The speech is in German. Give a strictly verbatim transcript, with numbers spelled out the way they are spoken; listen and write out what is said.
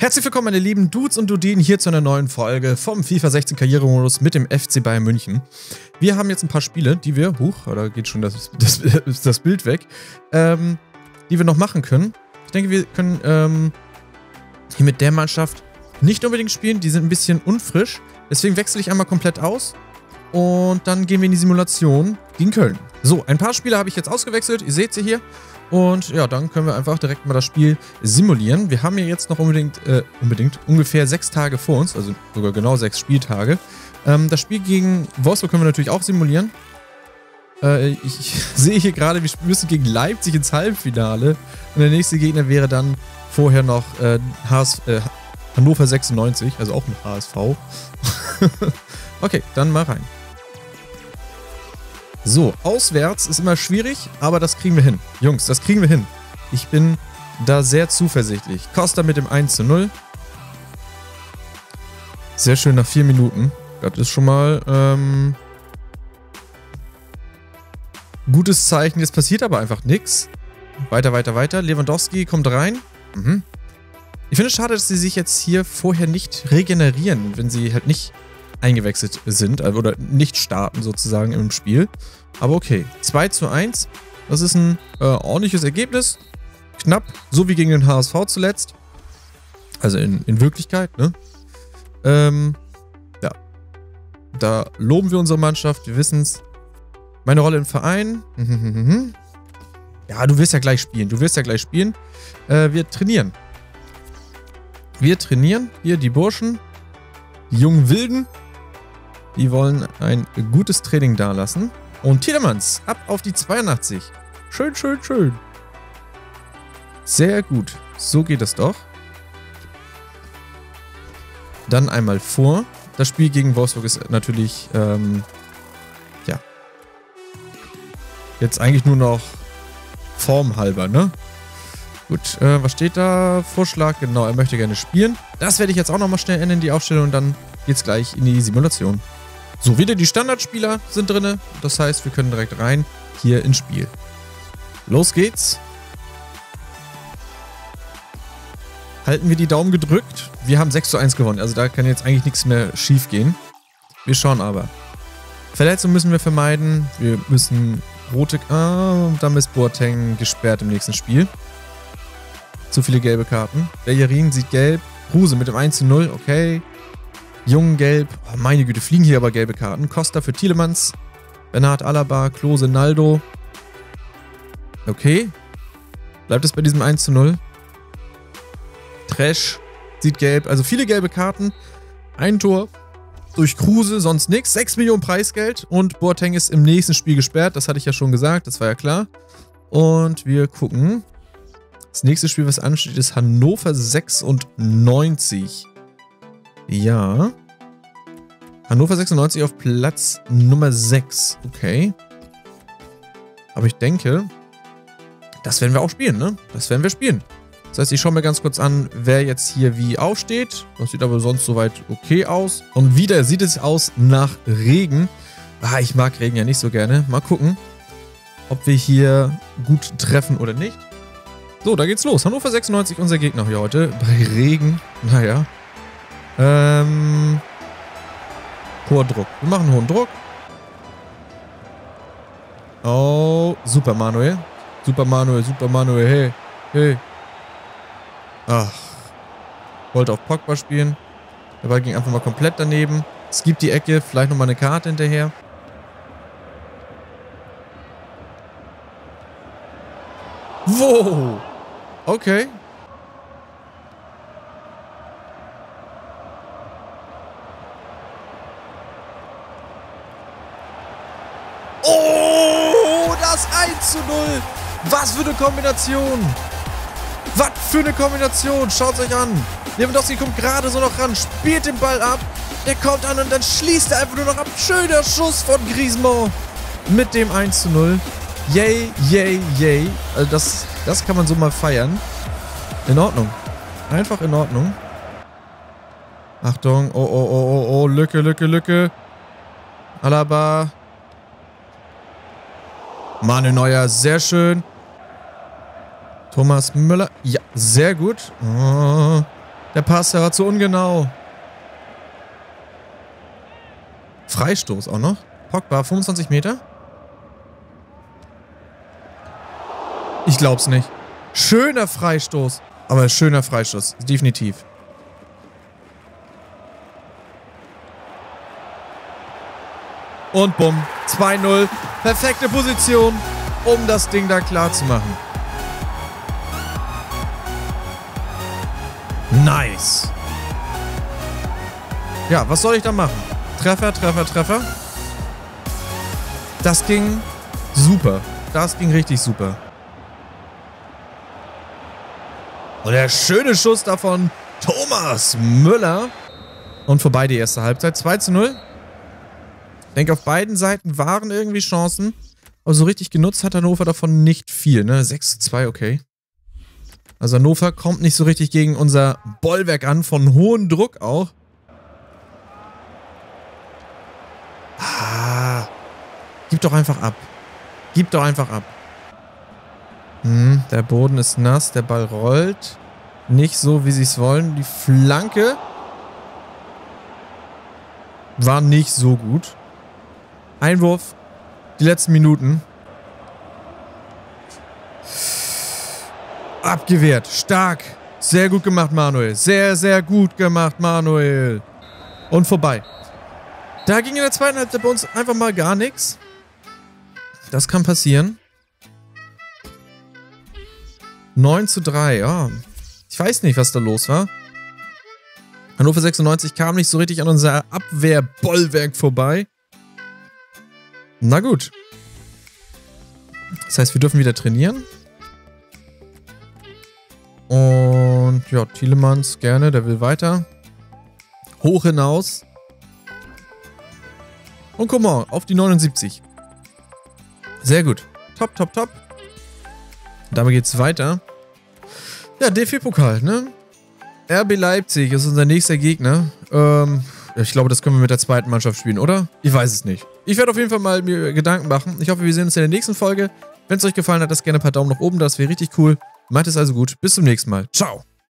Herzlich willkommen, meine lieben Dudes und Dudinen, hier zu einer neuen Folge vom FIFA sechzehn Karrieremodus mit dem F C Bayern München. Wir haben jetzt ein paar Spiele, die wir, huch, da geht schon das, das, das Bild weg, ähm, die wir noch machen können. Ich denke, wir können ähm, hier mit der Mannschaft nicht unbedingt spielen, die sind ein bisschen unfrisch. Deswegen wechsle ich einmal komplett aus und dann gehen wir in die Simulation gegen Köln. So, ein paar Spieler habe ich jetzt ausgewechselt, ihr seht sie hier. Und ja, dann können wir einfach direkt mal das Spiel simulieren. Wir haben ja jetzt noch unbedingt, äh, unbedingt ungefähr sechs Tage vor uns, also sogar genau sechs Spieltage. Ähm, das Spiel gegen Wolfsburg können wir natürlich auch simulieren. Äh, ich, ich sehe hier gerade, wir müssen gegen Leipzig ins Halbfinale. Und der nächste Gegner wäre dann vorher noch äh, H S, äh, Hannover sechsundneunzig, also auch mit H S V. Okay, dann mal rein. So, auswärts ist immer schwierig, aber das kriegen wir hin. Jungs, das kriegen wir hin. Ich bin da sehr zuversichtlich. Costa mit dem eins zu null. Sehr schön nach vier Minuten. Das ist schon mal ähm, gutes Zeichen. Jetzt passiert aber einfach nichts. Weiter, weiter, weiter. Lewandowski kommt rein. Mhm. Ich finde es schade, dass sie sich jetzt hier vorher nicht regenerieren, wenn sie halt nicht eingewechselt sind oder nicht starten sozusagen im Spiel. Aber okay, zwei zu eins. Das ist ein äh, ordentliches Ergebnis. Knapp, so wie gegen den H S V zuletzt. Also in, in Wirklichkeit, ne? Ähm, ja. Da loben wir unsere Mannschaft, wir wissen es. Meine Rolle im Verein. Ja, du wirst ja gleich spielen, du wirst ja gleich spielen. Äh, wir trainieren. Wir trainieren, hier die Burschen, die jungen Wilden. Die wollen ein gutes Training dalassen. Und Tielemans, ab auf die zweiundachtzig. Schön, schön, schön. Sehr gut. So geht das doch. Dann einmal vor. Das Spiel gegen Wolfsburg ist natürlich, ähm, ja, jetzt eigentlich nur noch formhalber, ne? Gut, äh, was steht da? Vorschlag, genau, er möchte gerne spielen. Das werde ich jetzt auch nochmal schnell ändern, die Aufstellung, und dann geht's gleich in die Simulation. So, wieder die Standardspieler sind drin. Das heißt, wir können direkt rein hier ins Spiel. Los geht's. Halten wir die Daumen gedrückt. Wir haben sechs zu eins gewonnen, also da kann jetzt eigentlich nichts mehr schief gehen. Wir schauen aber. Verletzungen müssen wir vermeiden. Wir müssen rote... Ah, dann ist Boateng gesperrt im nächsten Spiel. Zu viele gelbe Karten. Bellerin sieht gelb. Kruse mit dem eins zu null. Okay. Jung gelb. Oh, meine Güte, fliegen hier aber gelbe Karten. Costa für Tielemans. Bernhard Alaba. Klose, Naldo. Okay. Bleibt es bei diesem eins zu null. Trash sieht gelb. Also viele gelbe Karten. Ein Tor durch Kruse, sonst nichts. sechs Millionen Preisgeld. Und Boateng ist im nächsten Spiel gesperrt. Das hatte ich ja schon gesagt. Das war ja klar. Und wir gucken... Das nächste Spiel, was ansteht, ist Hannover sechsundneunzig. Ja. Hannover sechsundneunzig auf Platz Nummer sechs. Okay. Aber ich denke, das werden wir auch spielen, ne? Das werden wir spielen. Das heißt, ich schaue mir ganz kurz an, wer jetzt hier wie aufsteht. Das sieht aber sonst soweit okay aus. Und wieder sieht es aus nach Regen. Ah, ich mag Regen ja nicht so gerne. Mal gucken, ob wir hier gut treffen oder nicht. So, da geht's los. Hannover sechsundneunzig, unser Gegner hier heute. Bei Regen. Naja. Ähm. Hoher Druck. Wir machen hohen Druck. Oh, super Manuel. Super Manuel, super Manuel. Hey, hey. Ach. Wollte auf Pogba spielen. Der Ball ging einfach mal komplett daneben. Es gibt die Ecke. Vielleicht nochmal eine Karte hinterher. Wow. Okay. Oh, das eins zu null. Was für eine Kombination. Was für eine Kombination. Schaut euch an. Lewandowski kommt gerade so noch ran, spielt den Ball ab. Der kommt an und dann schließt er einfach nur noch ab. Schöner Schuss von Griezmann mit dem eins zu null. Yay, yay, yay. Also das, das kann man so mal feiern. In Ordnung. Einfach in Ordnung. Achtung. Oh, oh, oh, oh, oh. Lücke, Lücke, Lücke. Alaba. Manuel Neuer. Sehr schön. Thomas Müller. Ja, sehr gut. Oh. Der Pass, der war zu ungenau. Freistoß auch noch. Pogba, fünfundzwanzig Meter. Ich glaub's nicht. Schöner Freistoß. Aber schöner Freistoß. Definitiv. Und bumm. zwei null. Perfekte Position, um das Ding da klar zu machen. Nice. Ja, was soll ich da machen? Treffer, Treffer, Treffer. Das ging super. Das ging richtig super. Und der schöne Schuss davon Thomas Müller. Und vorbei die erste Halbzeit. zwei zu null. Ich denke, auf beiden Seiten waren irgendwie Chancen. Aber so richtig genutzt hat Hannover davon nicht viel. Ne? sechs zu zwei, okay. Also Hannover kommt nicht so richtig gegen unser Bollwerk an. Von hohem Druck auch. Ah. Gib doch einfach ab. Gib doch einfach ab. Hm, der Boden ist nass. Der Ball rollt. Nicht so, wie sie es wollen. Die Flanke war nicht so gut. Einwurf. Die letzten Minuten. Abgewehrt. Stark. Sehr gut gemacht, Manuel. Sehr, sehr gut gemacht, Manuel. Und vorbei. Da ging in der zweiten Halbzeit bei uns einfach mal gar nichts. Das kann passieren. neun zu drei, ja. Ich weiß nicht, was da los war. Hannover sechsundneunzig kam nicht so richtig an unser Abwehrbollwerk vorbei. Na gut. Das heißt, wir dürfen wieder trainieren. Und ja, Tielemans gerne, der will weiter. Hoch hinaus. Und guck mal, auf die neunundsiebzig. Sehr gut. Top, top, top. Und damit geht's weiter. Ja, D F B-Pokal, ne? R B Leipzig ist unser nächster Gegner. Ähm, ich glaube, das können wir mit der zweiten Mannschaft spielen, oder? Ich weiß es nicht. Ich werde auf jeden Fall mal mir Gedanken machen. Ich hoffe, wir sehen uns in der nächsten Folge. Wenn es euch gefallen hat, lasst gerne ein paar Daumen nach oben. Das wäre richtig cool. Macht es also gut. Bis zum nächsten Mal. Ciao.